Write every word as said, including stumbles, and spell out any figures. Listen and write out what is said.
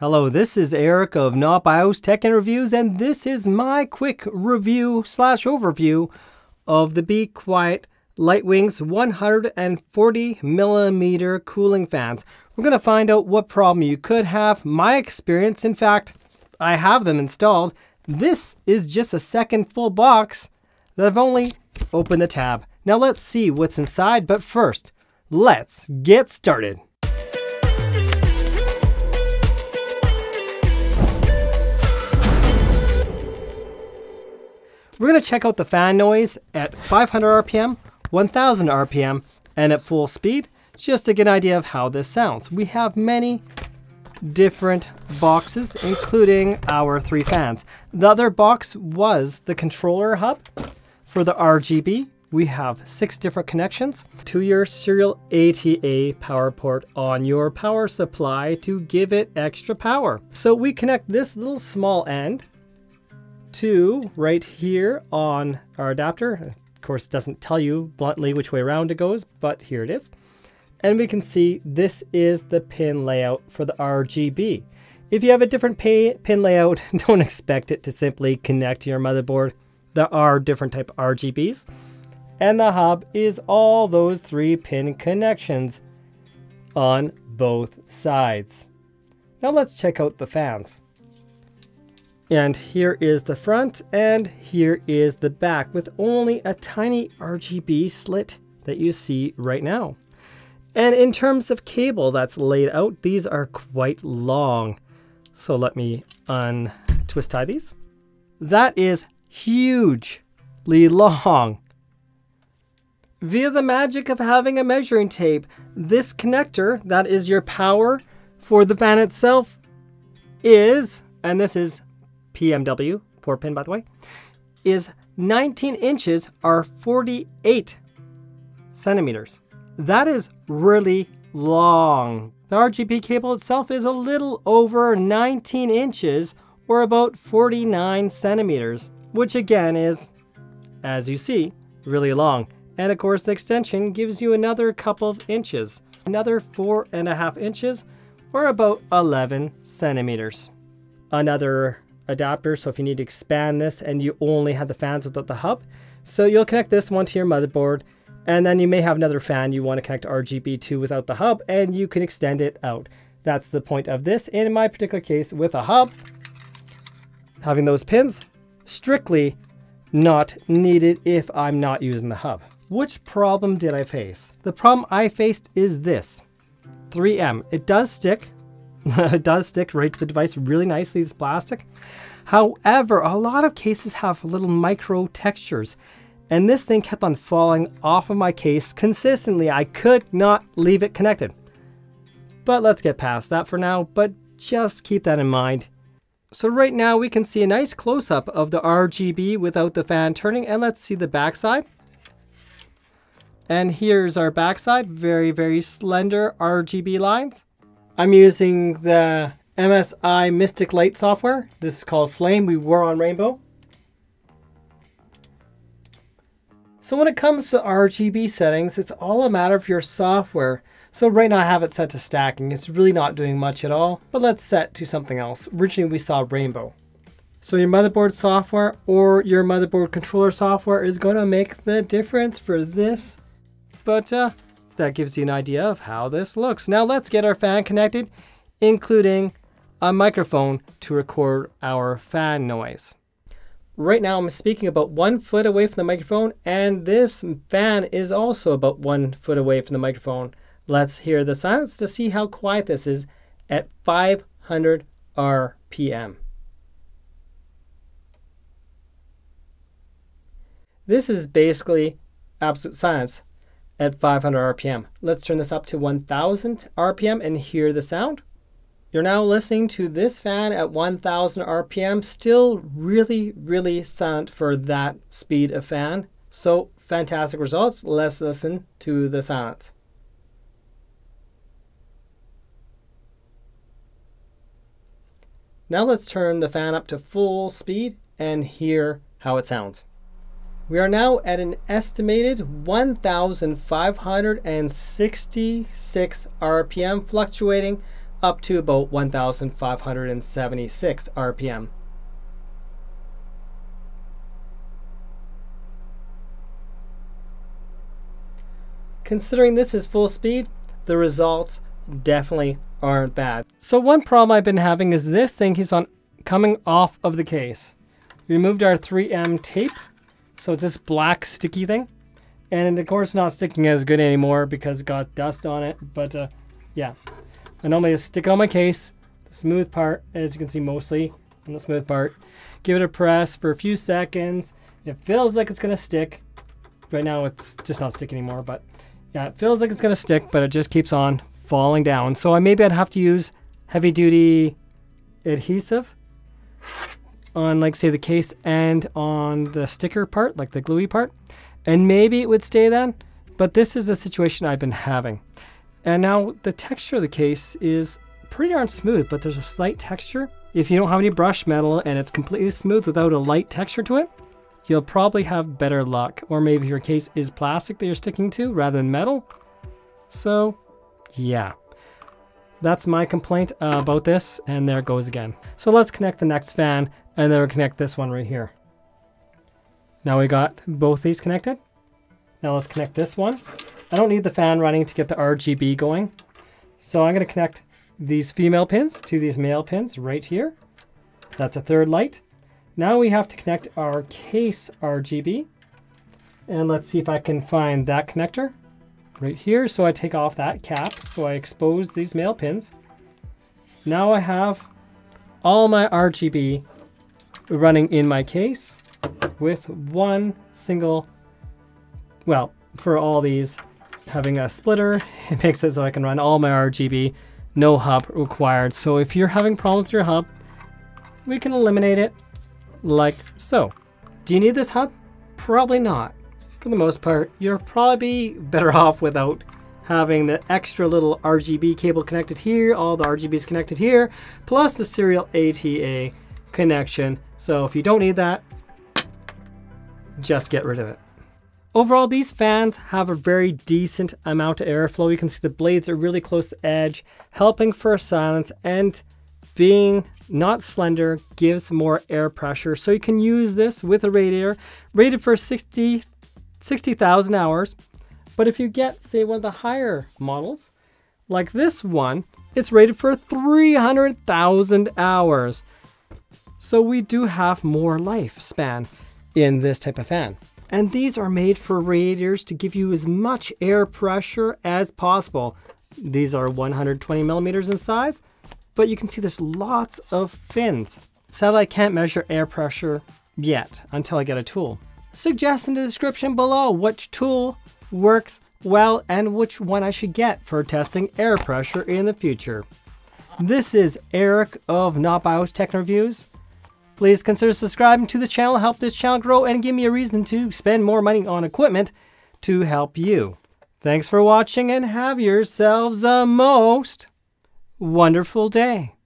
Hello, this is Eric of Not Bios Tech and Reviews, and this is my quick review slash overview of the Be Quiet Light Wings one hundred forty millimeter cooling fans. We're going to find out what problem you could have, my experience. In fact, I have them installed. This is just a second full box that I've only opened the tab. Now let's see what's inside, but first, let's get started. We're going to check out the fan noise at five hundred R P M, one thousand R P M, and at full speed, just to get an idea of how this sounds. We have many different boxes, including our three fans. The other box was the controller hub for the R G B. We have six different connections to your serial A T A power port on your power supply to give it extra power. So we connect this little small end to right here on our adapter. Of course, it doesn't tell you bluntly which way around it goes, but here it is. And we can see this is the pin layout for the R G B. If you have a different pin layout, don't expect it to simply connect to your motherboard. There are different type R G Bs. And the hub is all those three pin connections on both sides. Now let's check out the fans. And here is the front, and here is the back, with only a tiny R G B slit that you see right now. And in terms of cable that's laid out, these are quite long. So let me untwist tie these. That is hugely long. Via the magic of having a measuring tape, this connector, that is your power for the fan itself, is, and this is P M W, four pin by the way, is nineteen inches or forty-eight centimeters. That is really long. The R G B cable itself is a little over nineteen inches or about forty-nine centimeters, which again is, as you see, really long. And of course the extension gives you another couple of inches, another four and a half inches or about eleven centimeters. Another adapter, so if you need to expand this and you only have the fans without the hub, so you'll connect this one to your motherboard, and then you may have another fan you want to connect R G B to without the hub, and you can extend it out. That's the point of this. In my particular case, with a hub, having those pins strictly not needed if I'm not using the hub. Which problem did I face? The problem I faced is this three M. It does stick. It does stick right to the device really nicely, this plastic. However, a lot of cases have little micro textures, and this thing kept on falling off of my case consistently. I could not leave it connected. But let's get past that for now, but just keep that in mind. So right now we can see a nice close-up of the R G B without the fan turning, and let's see the backside. And here's our backside, very, very slender R G B lines. I'm using the M S I Mystic Light software. This is called Flame. We were on Rainbow. So when it comes to R G B settings, it's all a matter of your software. So right now I have it set to stacking. It's really not doing much at all, but let's set to something else. Originally we saw Rainbow. So your motherboard software or your motherboard controller software is going to make the difference for this. But uh, that gives you an idea of how this looks. Now let's get our fan connected, including a microphone to record our fan noise. Right now I'm speaking about one foot away from the microphone, and this fan is also about one foot away from the microphone. Let's hear the silence to see how quiet this is at five hundred R P M. This is basically absolute silence at five hundred R P M. Let's turn this up to one thousand R P M and hear the sound. You're now listening to this fan at one thousand R P M, still really, really silent for that speed of fan. So fantastic results. Let's listen to the silence. Now let's turn the fan up to full speed and hear how it sounds. We are now at an estimated one thousand five hundred sixty-six R P M, fluctuating up to about one thousand five hundred seventy-six R P M. Considering this is full speed, the results definitely aren't bad. So one problem I've been having is this thing keeps on coming off of the case. We removed our three M tape, so it's this black sticky thing. And of course not sticking as good anymore because it got dust on it, but uh, yeah. I normally just stick it on my case, the smooth part, as you can see mostly on the smooth part. Give it a press for a few seconds. It feels like it's gonna stick. Right now it's just not sticking anymore, but yeah, it feels like it's gonna stick, but it just keeps on falling down. So I maybe I'd have to use heavy duty adhesive on, like, say, the case and on the sticker part, like the gluey part. And maybe it would stay then, but this is a situation I've been having. And now the texture of the case is pretty darn smooth, but there's a slight texture. If you don't have any brushed metal and it's completely smooth without a light texture to it, you'll probably have better luck. Or maybe your case is plastic that you're sticking to rather than metal. So yeah, that's my complaint uh, about this, and there it goes again. So let's connect the next fan, and then we'll connect this one right here. Now we got both these connected. Now let's connect this one. I don't need the fan running to get the R G B going. So I'm going to connect these female pins to these male pins right here. That's a third light. Now we have to connect our case R G B. And let's see if I can find that connector right here. So I take off that cap. So I expose these male pins. Now I have all my R G B running in my case, with one single, well, for all these, having a splitter, it makes it so I can run all my R G B, no hub required. So if you're having problems with your hub, we can eliminate it like so. Do you need this hub? Probably not. For the most part, you're probably better off without having the extra little R G B cable connected here, all the R G Bs connected here, plus the serial A T A connection. So if you don't need that, just get rid of it. Overall, these fans have a very decent amount of airflow. You can see the blades are really close to the edge, helping for silence, and being not slender gives more air pressure. So you can use this with a radiator, rated for sixty thousand hours. But if you get, say, one of the higher models, like this one, it's rated for three hundred thousand hours. So we do have more lifespan in this type of fan. And these are made for radiators to give you as much air pressure as possible. These are one hundred twenty millimeters in size, but you can see there's lots of fins. Sadly, I can't measure air pressure yet until I get a tool. Suggest in the description below which tool works well and which one I should get for testing air pressure in the future. This is Eric of Not Bios Tech and Reviews. Please consider subscribing to the channel, help this channel grow, and give me a reason to spend more money on equipment to help you. Thanks for watching, and have yourselves a most wonderful day.